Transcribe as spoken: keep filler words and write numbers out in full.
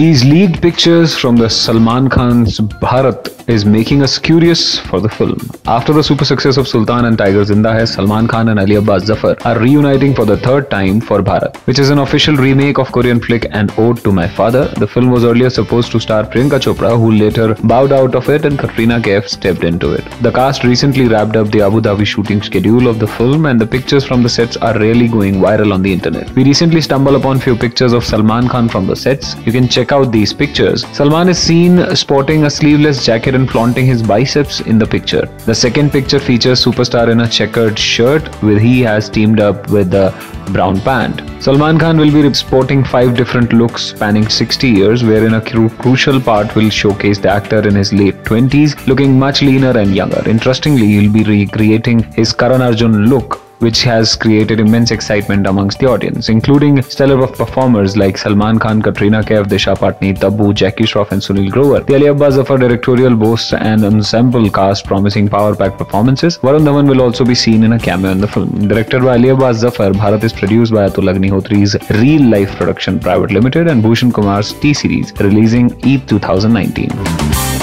These leaked pictures from the Salman Khan's Bharat is making us curious for the film. After the super success of Sultan and Tiger Zinda Hai, Salman Khan and Ali Abbas Zafar are reuniting for the third time for Bharat, which is an official remake of Korean flick An Ode to My Father. The film was earlier supposed to star Priyanka Chopra, who later bowed out of it and Katrina Kaif stepped into it. The cast recently wrapped up the Abu Dhabi shooting schedule of the film, and the pictures from the sets are really going viral on the internet. We recently stumbled upon few pictures of Salman Khan from the sets. You can check out these pictures. Salman is seen sporting a sleeveless jacket and flaunting his biceps in the picture. The second picture features superstar in a checkered shirt, where he has teamed up with the brown pant. Salman Khan will be sporting five different looks spanning sixty years, wherein a cru crucial part will showcase the actor in his late twenties, looking much leaner and younger. Interestingly, he'll be recreating his Karan Arjun look, which has created immense excitement amongst the audience, including stellar performers like Salman Khan, Katrina Kaif, Disha Patani, Tabu, Jackie Shroff and Sunil Grover. The Ali Abbas Zafar directorial boasts an ensemble cast promising power-packed performances. Varun Dhawan will also be seen in a cameo in the film. Directed by Ali Abbas Zafar, Bharat is produced by Atul Agnihotri's Real Life Production Private Limited and Bhushan Kumar's T-series, releasing Eid two thousand nineteen.